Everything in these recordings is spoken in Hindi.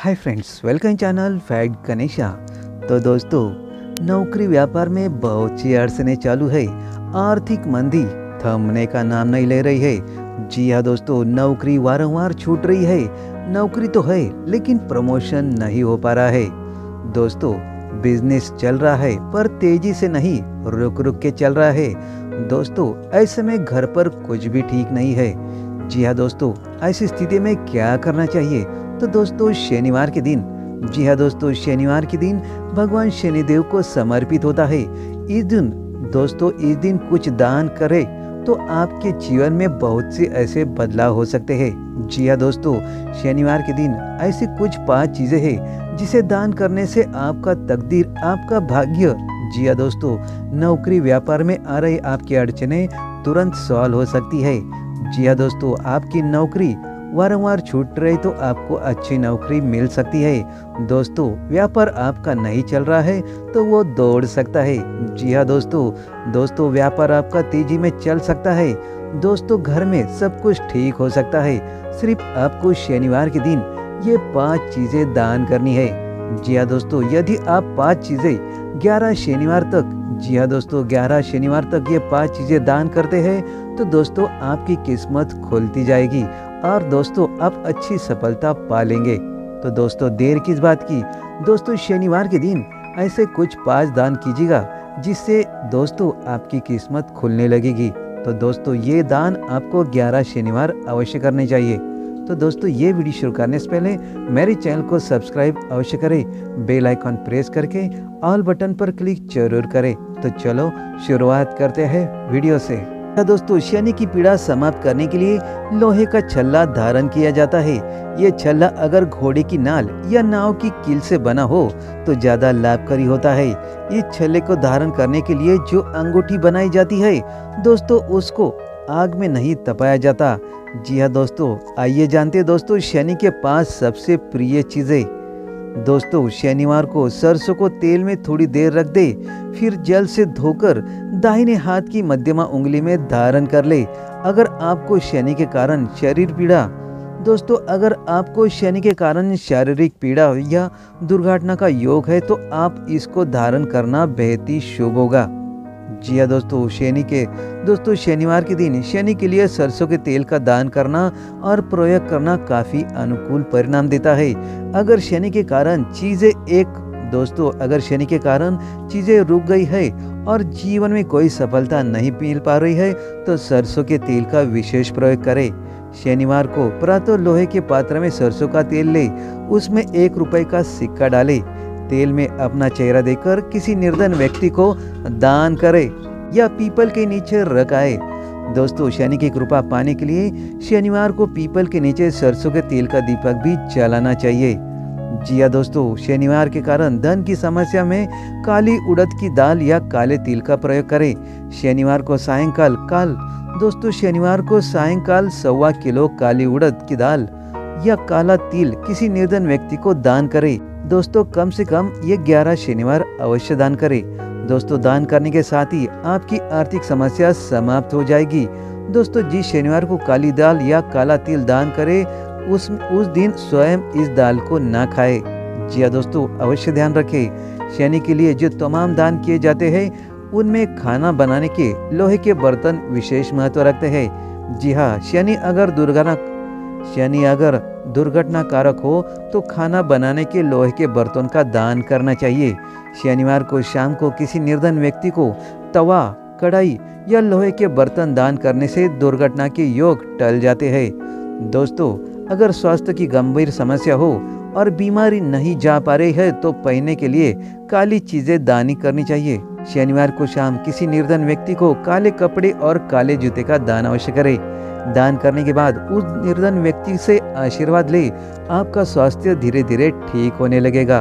हाय friends, welcome channel fact Ganesha. तो दोस्तों, नौकरी व्यापार में बहुत सी अड़चने चालू है। आर्थिक मंदी थमने का नाम नहीं ले रही है। जी हाँ दोस्तों, नौकरी वारंवार छूट रही है। नौकरी तो है लेकिन प्रमोशन नहीं हो पा रहा है। दोस्तों, बिजनेस चल रहा है पर तेजी से नहीं, रुक रुक के चल रहा है। दोस्तों, ऐसे में घर पर कुछ भी ठीक नहीं है। जी हाँ दोस्तों, ऐसी स्थिति में क्या करना चाहिए? तो दोस्तों, शनिवार के दिन, जी हाँ दोस्तों, शनिवार के दिन भगवान शनिदेव को समर्पित होता है। इस दिन दोस्तों, इस दिन कुछ दान करें तो आपके जीवन में बहुत से ऐसे बदलाव हो सकते हैं। जी हाँ दोस्तों, शनिवार के दिन ऐसी कुछ 5 चीजें हैं जिसे दान करने से आपका तकदीर, आपका भाग्य, जी हाँ दोस्तों, नौकरी व्यापार में आ रही आपकी अड़चने तुरंत सॉल्व हो सकती है। जी हाँ दोस्तों, आपकी नौकरी वारंवार छूट रही तो आपको अच्छी नौकरी मिल सकती है। दोस्तों, व्यापार आपका नहीं चल रहा है तो वो दौड़ सकता है। जी हाँ दोस्तों, व्यापार आपका तेजी में चल सकता है। दोस्तों, घर में सब कुछ ठीक हो सकता है। सिर्फ आपको शनिवार के दिन ये 5 चीजें दान करनी है। जी हाँ दोस्तों, यदि आप 5 चीजें 11 शनिवार तक, जी हाँ दोस्तों, 11 शनिवार तक ये 5 चीजें दान करते हैं तो दोस्तों आपकी किस्मत खुलती जाएगी और दोस्तों आप अच्छी सफलता पा लेंगे। तो दोस्तों, देर किस बात की? दोस्तों, शनिवार के दिन ऐसे कुछ 5 दान कीजिएगा जिससे दोस्तों आपकी किस्मत खुलने लगेगी। तो दोस्तों, ये दान आपको 11 शनिवार अवश्य करने चाहिए। तो दोस्तों, ये वीडियो शुरू करने से पहले मेरे चैनल को सब्सक्राइब अवश्य करें, बेल आइकॉन प्रेस करके ऑल बटन पर क्लिक जरूर करें। तो चलो शुरुआत करते हैं वीडियो से। दोस्तों, शनि की पीड़ा समाप्त करने के लिए लोहे का छल्ला धारण किया जाता है। ये छल्ला अगर घोड़े की नाल या नाव की कील से बना हो तो ज्यादा लाभकारी होता है। इस छल्ले को धारण करने के लिए जो अंगूठी बनाई जाती है दोस्तों, उसको आग में नहीं तपाया जाता। जी हाँ दोस्तों, आइए जानते हैं दोस्तों शनि के 5 सबसे प्रिय चीजें। दोस्तों, शनिवार को सरसों को तेल में थोड़ी देर रख दे, फिर जल से धोकर दाहिने हाथ की मध्यमा उंगली में धारण कर ले। अगर आपको शनि के कारण शरीर पीड़ा, दोस्तों अगर आपको शनि के कारण शारीरिक पीड़ा या दुर्घटना का योग है तो आप इसको धारण करना बेहद ही शुभ होगा। जी हाँ दोस्तों, शनिवार के दिन शनि के लिए सरसों के तेल का दान करना और प्रयोग करना काफी अनुकूल परिणाम देता है। अगर शनि के कारण चीजें रुक गई है और जीवन में कोई सफलता नहीं मिल पा रही है तो सरसों के तेल का विशेष प्रयोग करें। शनिवार को प्रातः लोहे के पात्र में सरसों का तेल ले, उसमें 1 रुपए का सिक्का डाले, तेल में अपना चेहरा देकर किसी निर्धन व्यक्ति को दान करे या पीपल के नीचे रखाए। दोस्तों, शनि की कृपा पाने के लिए शनिवार को पीपल के नीचे सरसों के तेल का दीपक भी जलाना चाहिए। जी हाँ दोस्तों, शनिवार के कारण धन की समस्या में काली उड़द की दाल या काले तिल का प्रयोग करें। शनिवार को सायंकाल सायंकाल 1.25 किलो काली उड़द की दाल या काला तिल किसी निर्धन व्यक्ति को दान करें। दोस्तों, कम से कम ये 11 शनिवार अवश्य दान करें। दोस्तों, दान करने के साथ ही आपकी आर्थिक समस्या समाप्त हो जाएगी। दोस्तों, जिस शनिवार को काली दाल या काला तिल दान करें उस दिन स्वयं इस दाल को ना खाए। जी हाँ दोस्तों, अवश्य ध्यान रखें। शनि के लिए जो तमाम दान किए जाते हैं उनमें खाना बनाने के लोहे के बर्तन विशेष महत्व रखते हैं। जी हाँ, शनि अगर दुर्घटना कारक हो तो खाना बनाने के लोहे के बर्तन का दान करना चाहिए। शनिवार को शाम को किसी निर्धन व्यक्ति को तवा, कढ़ाई या लोहे के बर्तन दान करने से दुर्घटना के योग टल जाते हैं। दोस्तों, अगर स्वास्थ्य की गंभीर समस्या हो और बीमारी नहीं जा पा रही है तो पीने के लिए काली चीजें दान करनी चाहिए। शनिवार को शाम किसी निर्धन व्यक्ति को काले कपड़े और काले जूते का दान अवश्य करें। दान करने के बाद उस निर्धन व्यक्ति से आशीर्वाद ले, आपका स्वास्थ्य धीरे धीरे ठीक होने लगेगा।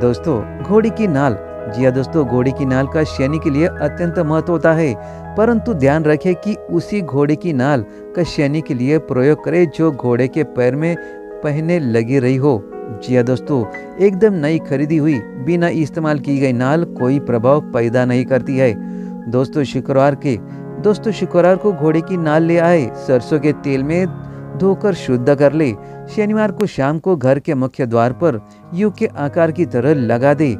दोस्तों, घोड़ी की नाल, जी हाँ दोस्तों, घोड़ी की नाल का शनि के लिए अत्यंत महत्व होता है, परंतु ध्यान रखें कि उसी घोड़े की नाल का शनि के लिए प्रयोग करें जो घोड़े के पैर में पहने लगी रही हो। जी हाँ दोस्तों, एकदम नई खरीदी हुई बिना इस्तेमाल की गई नाल कोई प्रभाव पैदा नहीं करती है। दोस्तों, शुक्रवार को घोड़े की नाल ले आए, सरसों के तेल में धोकर शुद्ध कर ले। शनिवार को शाम को घर के मुख्य द्वार पर यू के आकार की तरह लगा दे।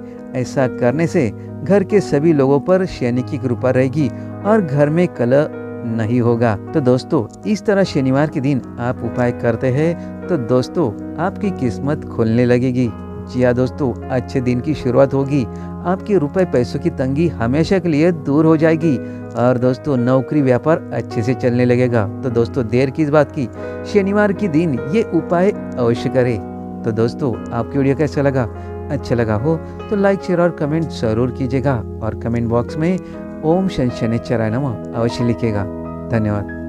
ऐसा करने से घर के सभी लोगों पर शनि की कृपा रहेगी और घर में कलह नहीं होगा। तो दोस्तों, इस तरह शनिवार के दिन आप उपाय करते हैं तो दोस्तों आपकी किस्मत खुलने लगेगी। जी हाँ दोस्तों, अच्छे दिन की शुरुआत होगी, आपके रुपए पैसों की तंगी हमेशा के लिए दूर हो जाएगी और दोस्तों नौकरी व्यापार अच्छे से चलने लगेगा। तो दोस्तों देर किस बात की, शनिवार के दिन ये उपाय अवश्य करें। तो दोस्तों आपकी वीडियो कैसा लगा, अच्छा लगा हो तो लाइक शेयर और कमेंट जरूर कीजिएगा और कमेंट बॉक्स में ओम शनि शनैश्चराय नमः अवश्य लिखेगा। धन्यवाद।